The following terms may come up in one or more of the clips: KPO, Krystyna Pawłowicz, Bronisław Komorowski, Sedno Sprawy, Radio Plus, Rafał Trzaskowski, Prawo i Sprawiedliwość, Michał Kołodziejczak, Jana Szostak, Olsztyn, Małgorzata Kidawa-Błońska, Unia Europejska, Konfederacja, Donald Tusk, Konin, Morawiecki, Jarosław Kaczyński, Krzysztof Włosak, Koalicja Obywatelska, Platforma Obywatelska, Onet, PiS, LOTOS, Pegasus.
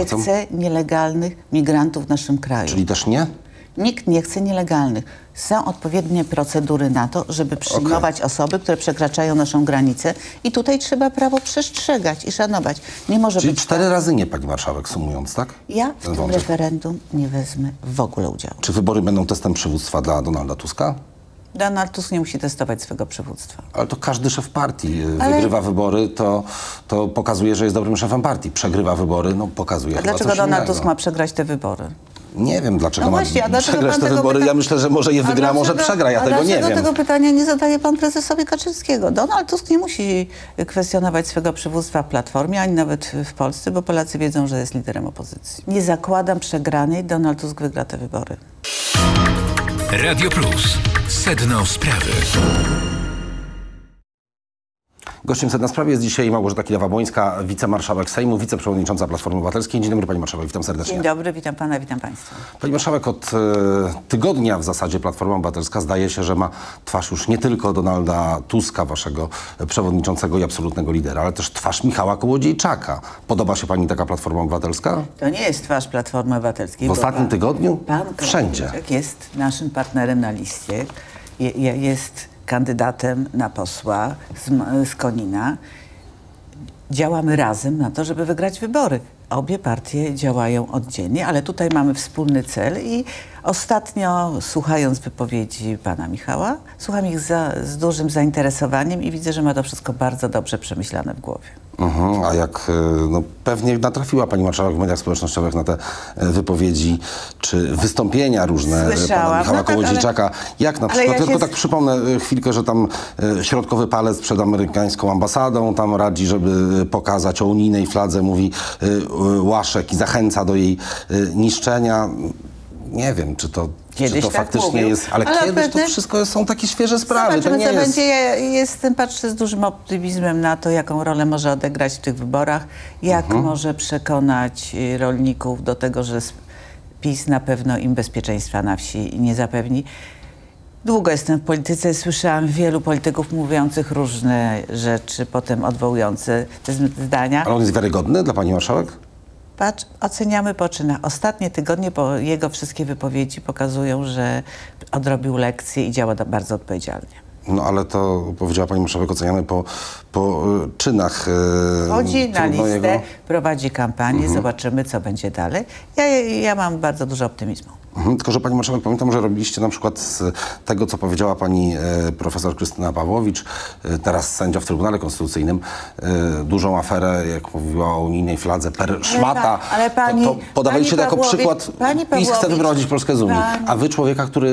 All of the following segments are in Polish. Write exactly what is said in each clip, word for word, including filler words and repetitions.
nie chce nielegalnych migrantów w naszym kraju. Czyli też nie? Nikt nie chce nielegalnych. Są odpowiednie procedury na to, żeby przyjmować okay. osoby, które przekraczają naszą granicę i tutaj trzeba prawo przestrzegać i szanować. Nie może Czyli być cztery tak. razy nie, pani marszałek, sumując, tak? Ja w tym referendum nie wezmę w ogóle udziału. Czy wybory będą testem przywództwa dla Donalda Tuska? Donald Tusk nie musi testować swego przywództwa. Ale to każdy szef partii Ale... wygrywa wybory, to, to pokazuje, że jest dobrym szefem partii. Przegrywa wybory, no pokazuje A chyba dlaczego Donald innego. Tusk ma przegrać te wybory? Nie wiem, dlaczego no ma właśnie, a przegrać te wybory. Pyta... Ja myślę, że może je wygra, może dlaczego, przegra. Ja a tego nie wiem. Dlaczego tego pytania nie zadaje pan prezesowi Kaczyńskiego? Donald Tusk nie musi kwestionować swego przywództwa w Platformie, ani nawet w Polsce, bo Polacy wiedzą, że jest liderem opozycji. Nie zakładam przegranej, Donald Tusk wygra te wybory. Radio Plus. Sedno Sprawy. Gościem Sedna Sprawy jest dzisiaj Małgorzata Kidawa-Błońska, wicemarszałek Sejmu, wiceprzewodnicząca Platformy Obywatelskiej. Dzień dobry, pani marszałek, witam serdecznie. Dzień dobry, witam pana, witam państwa. Pani marszałek, od y, tygodnia w zasadzie Platforma Obywatelska zdaje się, że ma twarz już nie tylko Donalda Tuska, waszego przewodniczącego i absolutnego lidera, ale też twarz Michała Kołodziejczaka. Podoba się pani taka Platforma Obywatelska? To nie jest twarz Platformy Obywatelskiej. W ostatnim pan, tygodniu? Pan wszędzie. Jest naszym partnerem na liście. Je, je, jest... kandydatem na posła z, z Konina. Działamy razem na to, żeby wygrać wybory. Obie partie działają oddzielnie, ale tutaj mamy wspólny cel i ostatnio, słuchając wypowiedzi pana Michała, słucham ich za, z dużym zainteresowaniem i widzę, że ma to wszystko bardzo dobrze przemyślane w głowie. Mhm, a jak no, pewnie natrafiła pani marszałek w mediach społecznościowych na te wypowiedzi czy wystąpienia różne Słyszałam. pana Michała no tak, Kołodziejczaka, ale... jak na przykład, ja tylko się... tak przypomnę chwilkę, że tam środkowy palec przed amerykańską ambasadą, tam radzi, żeby pokazać o unijnej fladze, mówi Łaszek i zachęca do jej niszczenia. Nie wiem, czy to, kiedyś czy to tak faktycznie mówił. jest, ale, ale kiedyś pewnie... to wszystko są takie świeże sprawy. Zobaczymy, to nie co jest... będzie. Ja jestem, patrzę z dużym optymizmem na to, jaką rolę może odegrać w tych wyborach, jak mhm. może przekonać rolników do tego, że PiS na pewno im bezpieczeństwa na wsi nie zapewni. Długo jestem w polityce, słyszałam wielu polityków mówiących różne rzeczy, potem odwołujące te zdania. Ale on jest wiarygodny dla pani marszałek? Patrz, oceniamy po czynach. Ostatnie tygodnie, bo jego wszystkie wypowiedzi pokazują, że odrobił lekcję i działa bardzo odpowiedzialnie. No ale to, powiedziała pani marszałek, oceniamy po, po czynach. Yy, Chodzi na listę, jego... prowadzi kampanię, mhm. zobaczymy, co będzie dalej. Ja, ja mam bardzo dużo optymizmu. Mhm, tylko że pani marszałek, pamiętam, że robiliście na przykład z tego, co powiedziała pani e, profesor Krystyna Pawłowicz, e, teraz sędzia w Trybunale Konstytucyjnym, e, dużą aferę, jak mówiła o unijnej fladze, per szmata. Ale pani, to, to podawaliście pani to jako przykład, PiS chce wyprowadzić Polskę z Unii, pani, a wy człowieka, który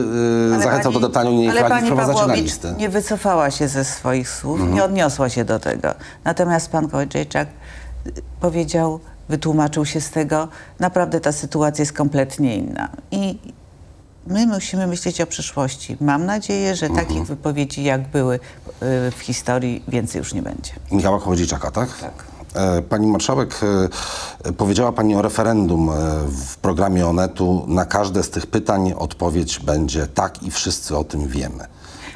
e, zachęcał pani, do deptania unijnej flagi, wprowadzacie na listę. Nie wycofała się ze swoich słów, mhm. nie odniosła się do tego. Natomiast pan Kołodziejczak powiedział... wytłumaczył się z tego. Naprawdę ta sytuacja jest kompletnie inna. I my musimy myśleć o przyszłości. Mam nadzieję, że mhm. takich wypowiedzi, jak były w historii, więcej już nie będzie. Michała Kołodziejczaka, tak? Tak. Pani marszałek, powiedziała pani o referendum w programie Onetu. Na każde z tych pytań odpowiedź będzie tak i wszyscy o tym wiemy.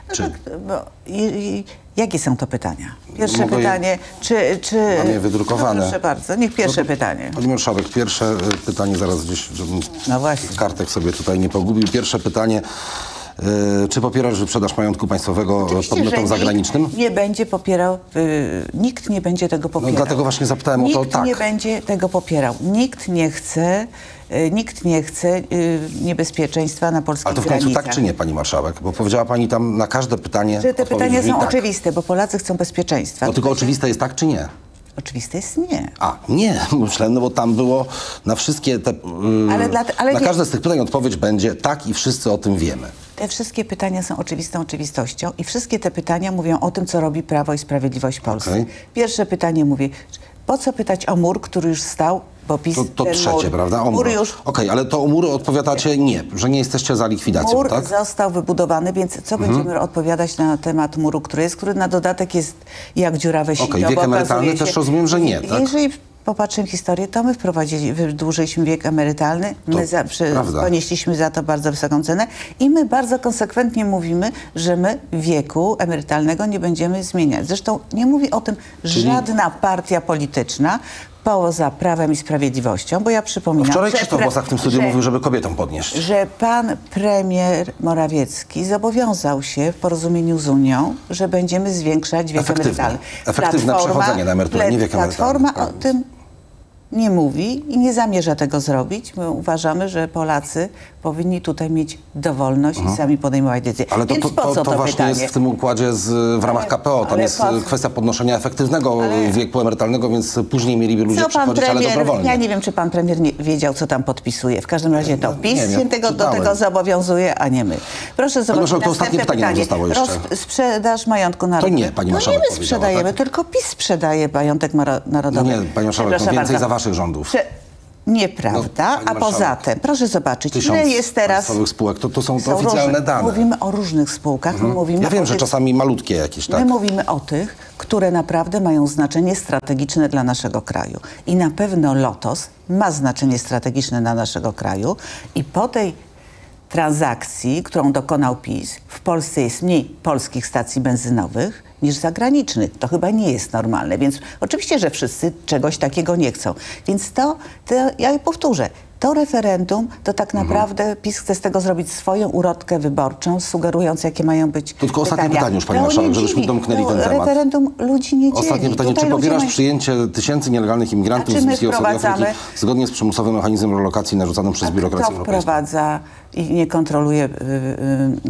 No Czy... tak, bo... I, i... Jakie są to pytania? Pierwsze Mogę pytanie, czy... czy... Mam je wydrukowane. No proszę bardzo, niech pierwsze no to, pytanie. Pani marszałek, pierwsze pytanie, zaraz gdzieś, żebym no kartek sobie tutaj nie pogubił. Pierwsze pytanie, y, czy popierasz wyprzedaż majątku państwowego Oczywiście, podmiotom zagranicznym? Nikt nie będzie popierał, y, nikt nie będzie tego popierał. No, dlatego właśnie zapytałem nikt o to, tak. Nikt nie będzie tego popierał. Nikt nie chce... Nikt nie chce niebezpieczeństwa na polskich granicach. Ale to w końcu granicach. Tak czy nie, pani marszałek? Bo powiedziała pani tam na każde pytanie... Że te pytania są tak. oczywiste, bo Polacy chcą bezpieczeństwa. No tylko oczywiste jest tak czy nie? Oczywiste jest nie. A, nie. Myślę, no bo tam było na wszystkie te... Ale dla, ale na każde z tych pytań odpowiedź będzie tak i wszyscy o tym wiemy. Te wszystkie pytania są oczywistą oczywistością i wszystkie te pytania mówią o tym, co robi Prawo i Sprawiedliwość Polski. Okay. Pierwsze pytanie mówi, po co pytać o mur, który już stał? Popis, to to trzecie, mur, prawda? Mur już... Okej, okay, ale to o mury odpowiadacie nie, że nie jesteście za likwidacją, mur tak? Mur został wybudowany, więc co mhm. będziemy odpowiadać na temat muru, który jest, który na dodatek jest jak dziurawe sito. Okej, okay, wiek emerytalny się... też rozumiem, że nie, tak? Jeżeli popatrzymy historię, to my wprowadzili, wydłużyliśmy wiek emerytalny, to my za, przy, ponieśliśmy za to bardzo wysoką cenę i my bardzo konsekwentnie mówimy, że my wieku emerytalnego nie będziemy zmieniać. Zresztą nie mówi o tym Czyli... żadna partia polityczna, poza Prawem i Sprawiedliwością, bo ja przypominam... No wczoraj Krzysztof Włosak w tym studiu że, mówił, żeby kobietom podnieść. Że pan premier Morawiecki zobowiązał się w porozumieniu z Unią, że będziemy zwiększać wiek emerytalny. Efektywne przechodzenie na emeryturę, nie wiek emerytalny. Platforma o tym nie mówi i nie zamierza tego zrobić. My uważamy, że Polacy powinni tutaj mieć dowolność mhm. i sami podejmować decyzje. Ale to, to, to, to, to właśnie pytanie? Jest w tym układzie z, w ramach K P O. Tam ale jest po... kwestia podnoszenia efektywnego ale... wieku emerytalnego, więc później mieliby ludzie co przychodzić, premier, ale dobrowolnie. Ja nie wiem, czy pan premier nie wiedział, co tam podpisuje. W każdym razie to PiS się tego, do tego zobowiązuje, a nie my. Proszę zobaczyć to ostatnie pytanie. pytanie. Zostało jeszcze. Roz... Sprzedaż majątku narodowego. To nie, pani marszałek. No nie my sprzedajemy, tak? Tylko PiS sprzedaje majątek narodowy. No nie, pani marszałek, no więcej za waszych rządów. Prze... Nieprawda, no, a poza tym, proszę zobaczyć, ile jest teraz... spółek, to, to są, są oficjalne róż... dane. Mówimy o różnych spółkach. Mhm. Mówimy ja wiem, że tych... czasami malutkie jakieś, tak? My mówimy o tych, które naprawdę mają znaczenie strategiczne dla naszego kraju. I na pewno LOTOS ma znaczenie strategiczne dla naszego kraju. I po tej transakcji, którą dokonał PiS, w Polsce jest mniej polskich stacji benzynowych niż zagranicznych. To chyba nie jest normalne, więc oczywiście, że wszyscy czegoś takiego nie chcą. Więc to, to ja powtórzę, to referendum, to tak naprawdę mhm. PiS chce z tego zrobić swoją urotkę wyborczą, sugerując, jakie mają być to tylko pytania. Ostatnie pytanie już, pani marszałek, żebyśmy domknęli ten temat. Referendum ludzi nie dzieli. Ostatnie pytanie, tutaj czy popierasz mają... przyjęcie tysięcy nielegalnych imigrantów z Bliskiej Wschodniej zgodnie z przymusowym mechanizmem relokacji narzucanym przez biurokrację europejską? Kto wprowadza i nie kontroluje y,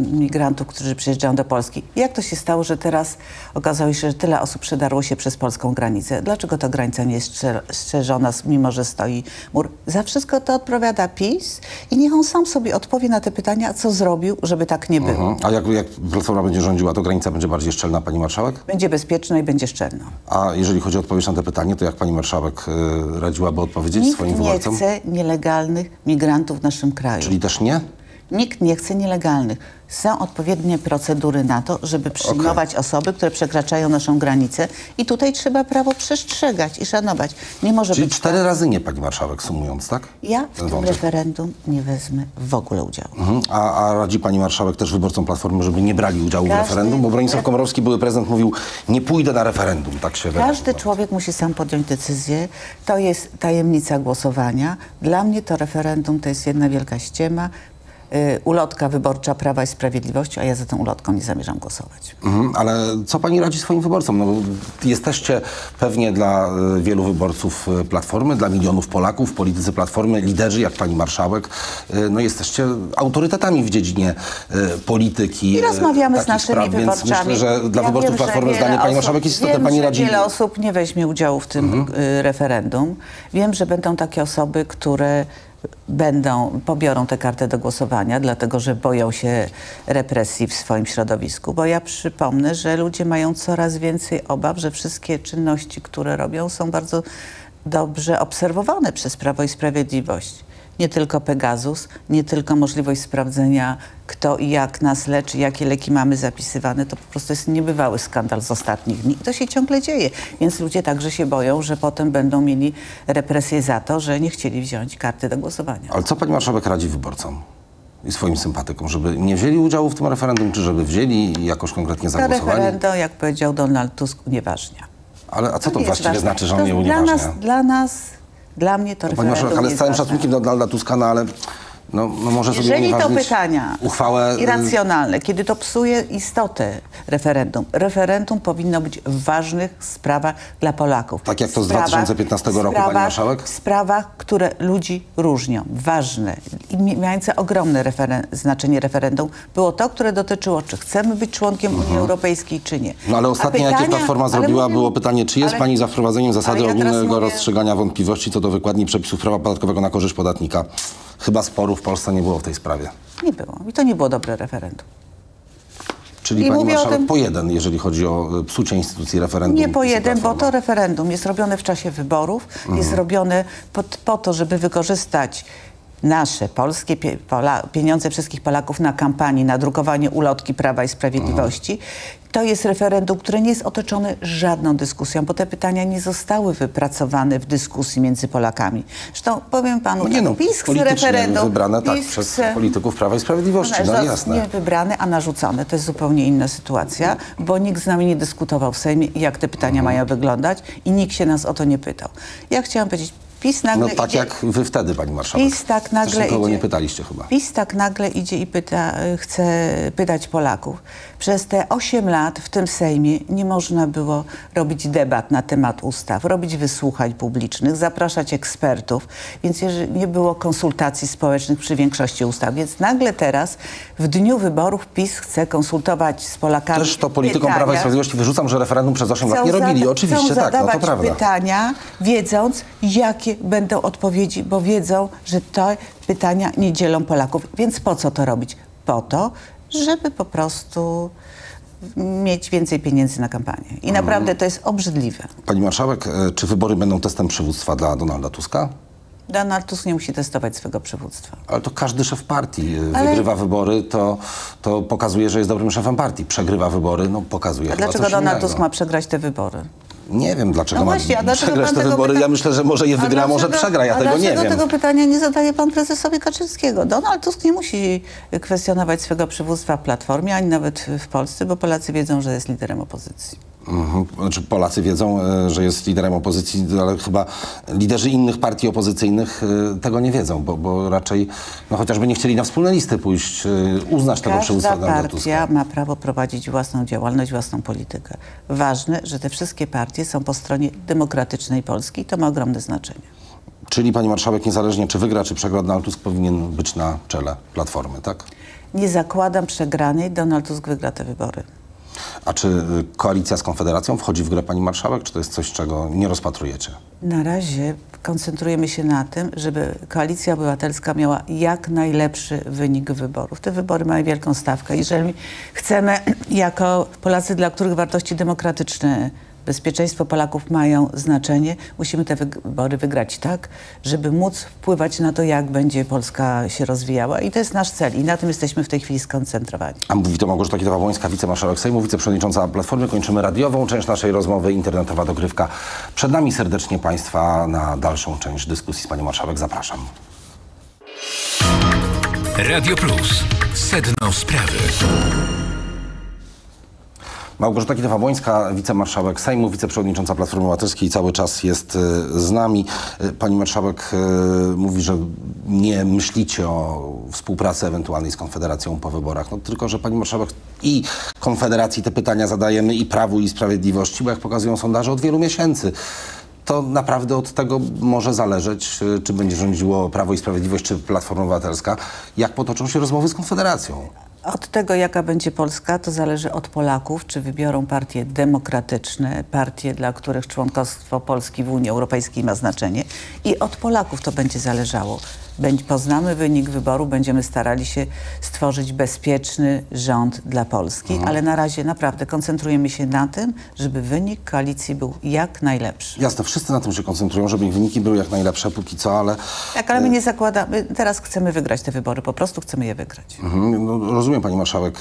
y, migrantów, którzy przyjeżdżają do Polski? Jak to się stało, że teraz okazało się, że tyle osób przedarło się przez polską granicę? Dlaczego ta granica nie jest strzeżona, mimo że stoi mur? Za wszystko to odpowiada PiS i niech on sam sobie odpowie na te pytania, co zrobił, żeby tak nie było. Mhm. A jak, jak Platforma będzie rządziła, to granica będzie bardziej szczelna, pani marszałek? Będzie bezpieczna i będzie szczelna. A jeżeli chodzi o odpowiedź na te pytanie, to jak pani marszałek y, radziłaby odpowiedzieć Nikt swoim wyborcom? Nikt nie chce nielegalnych migrantów w naszym kraju. Czyli też nie? Nikt nie chce nielegalnych. Są odpowiednie procedury na to, żeby przyjmować okay. osoby, które przekraczają naszą granicę i tutaj trzeba prawo przestrzegać i szanować. Nie może Czyli być cztery tak. razy nie, pani marszałek, sumując, tak? Ja w tym referendum nie wezmę w ogóle udziału. Mhm. A, a radzi pani marszałek też wyborcom Platformy, żeby nie brali udziału Każdy... w referendum? Bo Bronisław Komorowski, były prezydent, mówił, nie pójdę na referendum. Tak się Każdy wyraża. Człowiek musi sam podjąć decyzję. To jest tajemnica głosowania. Dla mnie to referendum to jest jedna wielka ściema. Y, ulotka wyborcza Prawa i Sprawiedliwości, a ja za tą ulotką nie zamierzam głosować. Mhm, ale co pani radzi swoim wyborcom? No, jesteście pewnie dla y, wielu wyborców y, Platformy, dla milionów Polaków, politycy Platformy, liderzy jak pani marszałek, y, no jesteście autorytetami w dziedzinie y, polityki. I rozmawiamy y, z naszymi spraw, wyborcami. Więc myślę, że dla ja wyborców wiem, Platformy zdanie pani marszałek jest istotne. Pani radzi... wiele osób nie weźmie udziału w tym mhm. y, referendum. Wiem, że będą takie osoby, które będą, pobiorą tę kartę do głosowania, dlatego że boją się represji w swoim środowisku. Bo ja przypomnę, że ludzie mają coraz więcej obaw, że wszystkie czynności, które robią, są bardzo dobrze obserwowane przez Prawo i Sprawiedliwość. Nie tylko Pegasus, nie tylko możliwość sprawdzenia, kto i jak nas leczy, jakie leki mamy zapisywane. To po prostu jest niebywały skandal z ostatnich dni. I to się ciągle dzieje. Więc ludzie także się boją, że potem będą mieli represje za to, że nie chcieli wziąć karty do głosowania. Ale co pani marszałek radzi wyborcom i swoim sympatykom? Żeby nie wzięli udziału w tym referendum, czy żeby wzięli i jakoś konkretnie zagłosowali? To referendum, jak powiedział Donald Tusk, unieważnia. Ale a co to, to właściwie ważne. znaczy, że on je unieważnia? Dla nas, dla nas Dla mnie to referendum jest ważne. Ale z całym szacunkiem do Donalda Tuska, no ale no, no może sobie Jeżeli to pytania uchwałę... irracjonalne, kiedy to psuje istotę referendum, referendum powinno być w ważnych sprawach dla Polaków. Tak jak to z sprawach, dwa tysiące piętnastego roku, sprawach, pani marszałek? W sprawach, które ludzi różnią, ważne i mające ogromne referen znaczenie referendum, było to, które dotyczyło, czy chcemy być członkiem mhm. Unii Europejskiej, czy nie. No ale ostatnie, pytania, jakie Platforma zrobiła, mówię, było pytanie, czy jest ale, pani za wprowadzeniem zasady ja ogólnego mówię... rozstrzygania wątpliwości co do wykładni przepisów prawa podatkowego na korzyść podatnika. Chyba sporów w Polsce nie było w tej sprawie. Nie było. I to nie było dobre referendum. Czyli I pani marszałek tym... po jeden, jeżeli chodzi o psucie instytucji referendum. Nie po jeden, bo to referendum jest robione w czasie wyborów, mhm. jest robione pod, po to, żeby wykorzystać nasze polskie pie, pola, pieniądze wszystkich Polaków na kampanii, na drukowanie ulotki Prawa i Sprawiedliwości. Mhm. To jest referendum, które nie jest otoczone żadną dyskusją, bo te pytania nie zostały wypracowane w dyskusji między Polakami. Zresztą powiem panu, no nie no, PiS referendum... wybrane tak, przez polityków Prawa i Sprawiedliwości, no, no jasne. Nie wybrane, a narzucone. To jest zupełnie inna sytuacja, bo nikt z nami nie dyskutował w Sejmie, jak te pytania mhm. mają wyglądać i nikt się nas o to nie pytał. Ja chciałam powiedzieć... PiS nagle no tak idzie. Jak wy wtedy, pani marszałek. PiS tak nagle idzie. Nie pytaliście chyba. PiS tak nagle idzie i pyta, chce pytać Polaków. Przez te osiem lat w tym Sejmie nie można było robić debat na temat ustaw, robić wysłuchań publicznych, zapraszać ekspertów, więc nie było konsultacji społecznych przy większości ustaw. Więc nagle teraz w dniu wyborów PiS chce konsultować z Polakami. Też to politykom pytania. Prawa i Sprawiedliwości wyrzucam, że referendum przez osiem lat nie robili. Oczywiście tak, no to prawda. Pytania, wiedząc, jakie będą odpowiedzi, bo wiedzą, że te pytania nie dzielą Polaków. Więc po co to robić? Po to, żeby po prostu mieć więcej pieniędzy na kampanię. I naprawdę to jest obrzydliwe. Pani marszałek, czy wybory będą testem przywództwa dla Donalda Tuska? Donald Tusk nie musi testować swego przywództwa. Ale to każdy szef partii Ale... wygrywa wybory, to, to pokazuje, że jest dobrym szefem partii. Przegrywa wybory, no pokazuje. A dlaczego Donald Tusk ma przegrać te wybory? Nie wiem, dlaczego no właśnie, ma przegrać te wybory. Pyta... Ja myślę, że może je wygra, może przegra. Ja tego nie wiem. Dlaczego tego pytania nie zadaje pan prezesowi Kaczyńskiego? Donald Tusk nie musi kwestionować swego przywództwa w Platformie, ani nawet w Polsce, bo Polacy wiedzą, że jest liderem opozycji. Mhm. Znaczy, Polacy wiedzą, że jest liderem opozycji, ale chyba liderzy innych partii opozycyjnych tego nie wiedzą, bo, bo raczej no, chociażby nie chcieli na wspólne listy pójść, uznać tego przywództwa Donalda Tuska. Każda partia ma prawo prowadzić własną działalność, własną politykę. Ważne, że te wszystkie partie są po stronie demokratycznej Polski i to ma ogromne znaczenie. Czyli pani marszałek, niezależnie czy wygra, czy przegra, Donald Tusk powinien być na czele Platformy, tak? Nie zakładam przegranej, Donald Tusk wygra te wybory. A czy koalicja z Konfederacją wchodzi w grę, pani marszałek? Czy to jest coś, czego nie rozpatrujecie? Na razie koncentrujemy się na tym, żeby Koalicja Obywatelska miała jak najlepszy wynik wyborów. Te wybory mają wielką stawkę. Jeżeli chcemy, jako Polacy, dla których wartości demokratyczne, bezpieczeństwo Polaków mają znaczenie, musimy te wybory wygrać tak, żeby móc wpływać na to, jak będzie Polska się rozwijała. I to jest nasz cel i na tym jesteśmy w tej chwili skoncentrowani. A mówi to Małgorzata Kidawa-Błońska, wicemarszałek Sejmu, wiceprzewodnicząca Platformy. Kończymy radiową część naszej rozmowy, internetowa dogrywka. Przed nami. Serdecznie państwa na dalszą część dyskusji z panią marszałek zapraszam. Radio Plus. Sedno sprawy. Małgorzata Kidawa-Błońska, wicemarszałek Sejmu, wiceprzewodnicząca Platformy Obywatelskiej, cały czas jest z nami. Pani marszałek mówi, że nie myślicie o współpracy ewentualnej z Konfederacją po wyborach. No tylko, że pani marszałek i Konfederacji te pytania zadajemy i Prawu i Sprawiedliwości, bo jak pokazują sondaże od wielu miesięcy. To naprawdę od tego może zależeć, czy będzie rządziło Prawo i Sprawiedliwość, czy Platforma Obywatelska, jak potoczą się rozmowy z Konfederacją. Od tego, jaka będzie Polska, to zależy od Polaków, czy wybiorą partie demokratyczne, partie, dla których członkostwo Polski w Unii Europejskiej ma znaczenie. I od Polaków to będzie zależało. Będzie, poznamy wynik wyboru, będziemy starali się stworzyć bezpieczny rząd dla Polski, mhm. ale na razie naprawdę koncentrujemy się na tym, żeby wynik koalicji był jak najlepszy. Jasne, wszyscy na tym się koncentrują, żeby ich wyniki były jak najlepsze póki co, ale... Tak, ale my nie zakładamy, teraz chcemy wygrać te wybory, po prostu chcemy je wygrać. Mhm. No, rozumiem, pani marszałek,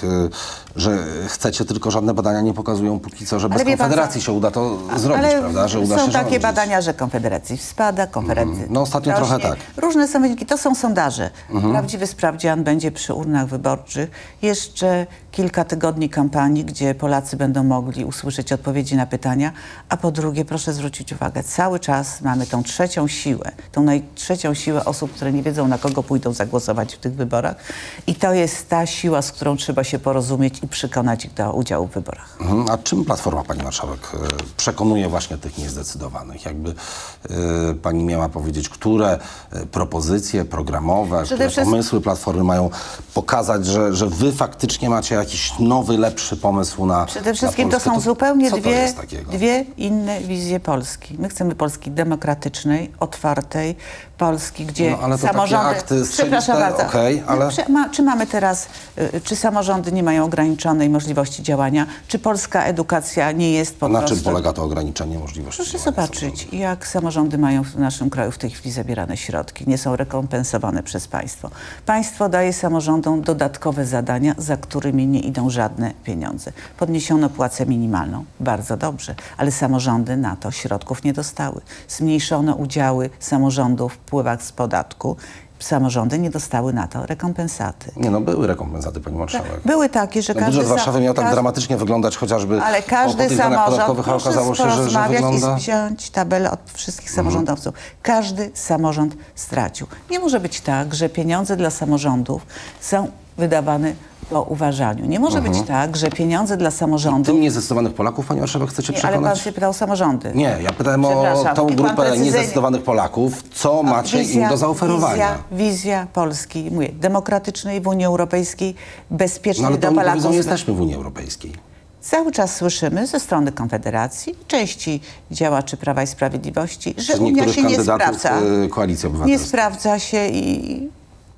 że chcecie, tylko żadne badania nie pokazują póki co, że bez Konfederacji się uda to zrobić, ale prawda? Że uda się rządzić. Są takie badania, że Konfederacji spada, Konfederacji... Mhm. No ostatnio trochę tak. Różne są wyniki. To są sondaże. Mhm. Prawdziwy sprawdzian będzie przy urnach wyborczych. Jeszcze kilka tygodni kampanii, gdzie Polacy będą mogli usłyszeć odpowiedzi na pytania. A po drugie, proszę zwrócić uwagę, cały czas mamy tą trzecią siłę, tą trzecią siłę osób, które nie wiedzą, na kogo pójdą zagłosować w tych wyborach. I to jest ta siła, z którą trzeba się porozumieć i przekonać ich do udziału w wyborach. Mhm. A czym Platforma, pani marszałek, przekonuje właśnie tych niezdecydowanych? Jakby yy, pani miała powiedzieć, które propozycje programowe, które pomysły Platformy mają pokazać, że, że wy faktycznie macie jakiś nowy, lepszy pomysł na Przede wszystkim na Polskę. To są zupełnie dwie, dwie inne wizje Polski. My chcemy Polski demokratycznej, otwartej, Polski, gdzie no, ale to samorządy... Takie akty strzeliste, przepraszam bardzo. Okay, ale... Czy mamy teraz Czy samorządy nie mają ograniczonej możliwości działania? Czy polska edukacja nie jest po Na prostu... czym polega to ograniczenie możliwości Proszę działania zobaczyć, samorządu? Jak samorządy mają w naszym kraju w tej chwili zabierane środki. Nie są rekompensowane przez państwo. Państwo daje samorządom dodatkowe zadania, za którymi nie idą żadne pieniądze. Podniesiono płacę minimalną. Bardzo dobrze. Ale samorządy na to środków nie dostały. Zmniejszono udziały samorządów w wpływach z podatku. Samorządy nie dostały na to rekompensaty. Nie, no były rekompensaty, pani marszałek. Tak, były takie, że każdy... Budżet Warszawy miał tak każdy, dramatycznie wyglądać chociażby... Ale każdy po, po samorząd... A okazało się, że, że wygląda... i wziąć tabelę od wszystkich samorządowców. Mhm. Każdy samorząd stracił. Nie może być tak, że pieniądze dla samorządów są wydawane po uważaniu. Nie może mhm. być tak, że pieniądze dla samorządów... Tym niezdecydowanych Polaków, pani marszałek, chcecie nie, przekonać? Ale pan się pytał o samorządy. Nie, ja pytałem o tą grupę niezdecydowanych Polaków. Co macie wizja, im do zaoferowania? Wizja, wizja Polski, mówię, demokratycznej w Unii Europejskiej, bezpiecznej no, dla Polaków. Ale nie jesteśmy w Unii Europejskiej. Cały czas słyszymy ze strony Konfederacji i części działaczy Prawa i Sprawiedliwości, że Czyli Unia się nie sprawdza. Koalicji Obywatelskiej. Nie sprawdza się i...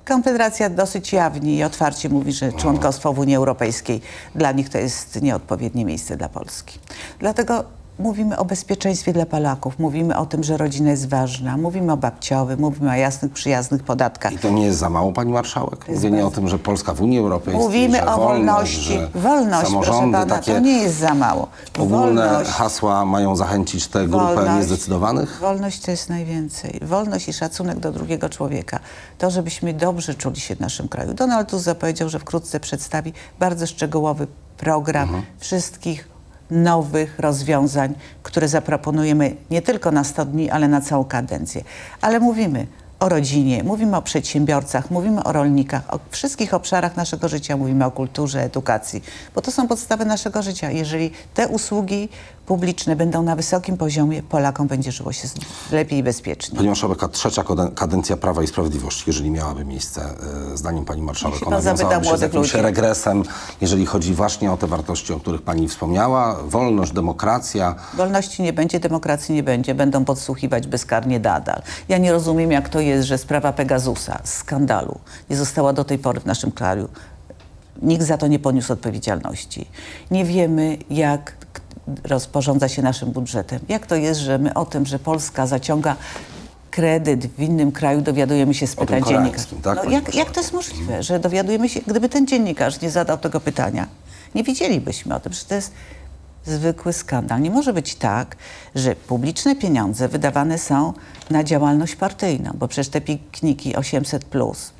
Konfederacja dosyć jawnie i otwarcie mówi, że członkostwo w Unii Europejskiej dla nich to jest nieodpowiednie miejsce dla Polski. Dlatego mówimy o bezpieczeństwie dla Polaków, mówimy o tym, że rodzina jest ważna, mówimy o babciowym, mówimy o jasnych, przyjaznych podatkach. I to nie jest za mało, pani marszałek? Mówienie bardzo... o tym, że Polska w Unii Europejskiej, Mówimy że o wolności, wolność, wolność samorządy, proszę pana, takie to nie jest za mało. Ogólne wolność, hasła mają zachęcić tę grupę wolność, niezdecydowanych? Wolność to jest najwięcej. Wolność i szacunek do drugiego człowieka. To, żebyśmy dobrze czuli się w naszym kraju. Donald Tusk zapowiedział, że wkrótce przedstawi bardzo szczegółowy program mhm. wszystkich nowych rozwiązań, które zaproponujemy nie tylko na sto dni, ale na całą kadencję. Ale mówimy o rodzinie, mówimy o przedsiębiorcach, mówimy o rolnikach, o wszystkich obszarach naszego życia, mówimy o kulturze, edukacji, bo to są podstawy naszego życia. Jeżeli te usługi publiczne będą na wysokim poziomie, Polakom będzie żyło się lepiej i bezpiecznie. Pani marszałek, a trzecia kadencja Prawa i Sprawiedliwości, jeżeli miałaby miejsce, zdaniem pani marszałek, ona wiązałaby się z jakimś regresem, jeżeli chodzi właśnie o te wartości, o których pani wspomniała, wolność, demokracja. Wolności nie będzie, demokracji nie będzie, będą podsłuchiwać bezkarnie nadal. Ja nie rozumiem, jak to jest, że sprawa Pegasusa, skandalu, nie została do tej pory w naszym kraju. Nikt za to nie poniósł odpowiedzialności. Nie wiemy, jak rozporządza się naszym budżetem. Jak to jest, że my o tym, że Polska zaciąga kredyt w innym kraju, dowiadujemy się z pytań dziennikarza. Tak, no, jak, jak to jest możliwe, że dowiadujemy się, gdyby ten dziennikarz nie zadał tego pytania, nie wiedzielibyśmy o tym, że to jest zwykły skandal. Nie może być tak, że publiczne pieniądze wydawane są na działalność partyjną, bo przecież te pikniki osiemset plus,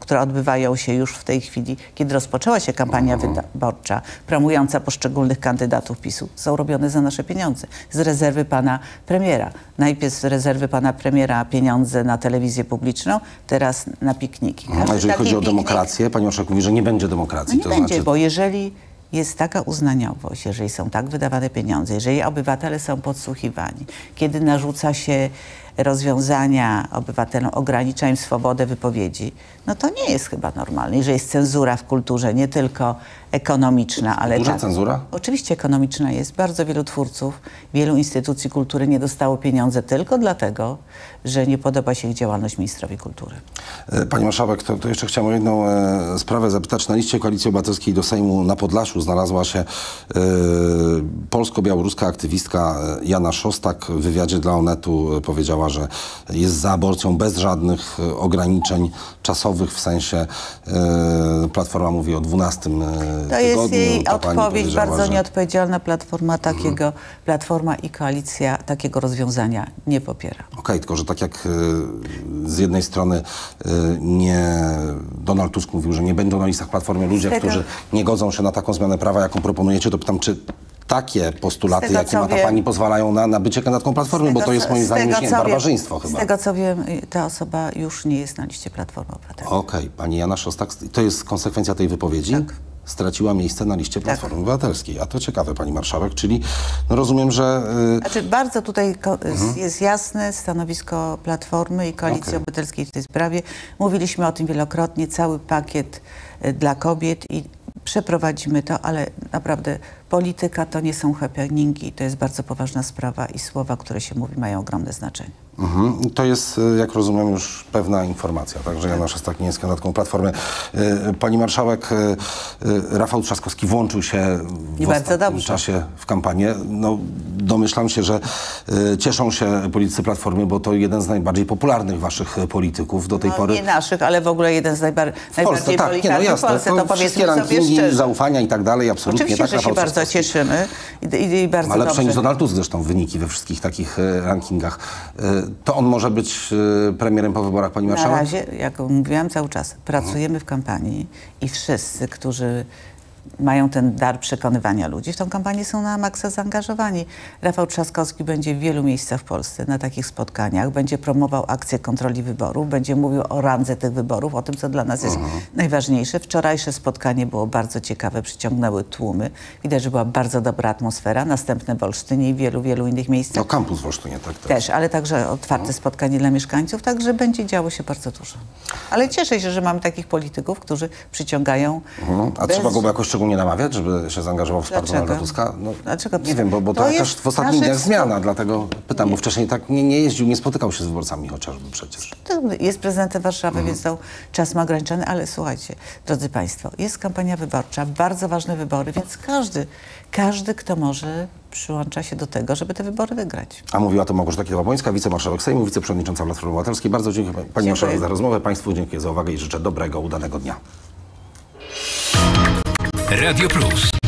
które odbywają się już w tej chwili, kiedy rozpoczęła się kampania wyborcza promująca poszczególnych kandydatów PiSu, są robione za nasze pieniądze. Z rezerwy pana premiera. Najpierw z rezerwy pana premiera pieniądze na telewizję publiczną, teraz na pikniki. Każdy A jeżeli chodzi o piknik... demokrację, pani marszałek mówi, że nie będzie demokracji. No nie to będzie, znaczy... bo jeżeli jest taka uznaniowość, jeżeli są tak wydawane pieniądze, jeżeli obywatele są podsłuchiwani, kiedy narzuca się rozwiązania obywatelom, ogranicza im swobodę wypowiedzi, no to nie jest chyba normalne. Jeżeli jest cenzura w kulturze, nie tylko ekonomiczna, ale Duża tak. cenzura? Oczywiście ekonomiczna jest. Bardzo wielu twórców, wielu instytucji kultury nie dostało pieniędzy tylko dlatego, że nie podoba się ich działalność ministrowi kultury. Pani marszałek, to, to jeszcze chciałem o jedną e, sprawę zapytać. Na liście Koalicji Obywatelskiej do Sejmu na Podlasiu znalazła się e, polsko-białoruska aktywistka Jana Szostak. W wywiadzie dla Onetu powiedziała, że jest za aborcją bez żadnych ograniczeń czasowych, w sensie yy, Platforma mówi o dwunastym tygodniu. To jest jej Ta odpowiedź, bardzo że... nieodpowiedzialna. Platforma takiego, mm. Platforma i koalicja takiego rozwiązania nie popiera. Okej, okay, tylko że tak jak yy, z jednej strony yy, nie Donald Tusk mówił, że nie będą na listach Platformy ludzie, tego... którzy nie godzą się na taką zmianę prawa, jaką proponujecie, to pytam, czy takie postulaty, tego, jakie ma ta wiem, pani, pozwalają na, na bycie kandydatką Platformy, tego, bo to jest moim zdaniem już nie wiem, barbarzyństwo chyba. Z tego co wiem, ta osoba już nie jest na liście Platformy Obywatelskiej. Okej, okay, pani Jana Szostak, to jest konsekwencja tej wypowiedzi? Tak. Straciła miejsce na liście Platformy tak. Obywatelskiej. A to ciekawe, pani marszałek, czyli no rozumiem, że... Yy... Znaczy bardzo tutaj mhm. jest jasne stanowisko Platformy i Koalicji okay. Obywatelskiej w tej sprawie. Mówiliśmy o tym wielokrotnie, cały pakiet y, dla kobiet i przeprowadzimy to, ale naprawdę polityka to nie są happeningi, to jest bardzo poważna sprawa i słowa, które się mówi, mają ogromne znaczenie. Mhm. To jest, jak rozumiem, już pewna informacja, także Jana Szostak nie jest kandydatką Platformy. Pani marszałek, Rafał Trzaskowski włączył się w ostatnim czasie w kampanię. No, domyślam się, że cieszą się politycy Platformy, bo to jeden z najbardziej popularnych waszych polityków do tej no, pory. Nie naszych, ale w ogóle jeden z najbar najbardziej Polsce, tak, popularnych nie, no jasne, w Polsce. To, to wszystkie rankingi, zaufania i tak dalej, absolutnie. Oczywiście, tak, że Rafał się bardzo cieszymy i, i, i bardzo ale dobrze. Przeniósł Donald Tusk zresztą wyniki we wszystkich takich rankingach. To on może być premierem po wyborach, pani marszałek? Na razie, jak mówiłam cały czas, pracujemy w kampanii i wszyscy, którzy mają ten dar przekonywania ludzi, w tą kampanię są na maksa zaangażowani. Rafał Trzaskowski będzie w wielu miejscach w Polsce na takich spotkaniach, będzie promował akcję kontroli wyborów, będzie mówił o randze tych wyborów, o tym, co dla nas jest Aha. najważniejsze. Wczorajsze spotkanie było bardzo ciekawe, przyciągnęły tłumy. Widać, że była bardzo dobra atmosfera. Następne w Olsztynie i wielu, wielu innych miejscach. No kampus w Olsztynie, tak, tak. Też, ale także otwarte no. spotkanie dla mieszkańców, także będzie działo się bardzo dużo. Ale cieszę się, że mamy takich polityków, którzy przyciągają... Mhm. A bez... trzeba go jakoś szczególnie namawiać, żeby się zaangażował w wsparcie Donalda Tuska? No, dlaczego? Nie wiem, bo, bo to, to jakaś w ostatnich dniach zmiana, dlatego pytam, bo wcześniej tak nie, nie jeździł, nie spotykał się z wyborcami chociażby przecież. Jest prezydentem Warszawy, mm. więc to czas ma ograniczony, ale słuchajcie, drodzy państwo, jest kampania wyborcza, bardzo ważne wybory, więc każdy, każdy kto może przyłącza się do tego, żeby te wybory wygrać. A mówiła to Małgorzata Kidawa-Błońska, wicemarszałek Sejmu, wiceprzewodnicząca Platformy Obywatelskiej. Bardzo dziękuję pani dziękuję. marszałek za rozmowę, państwu dziękuję za uwagę i życzę dobrego, udanego dnia. Radio Plus.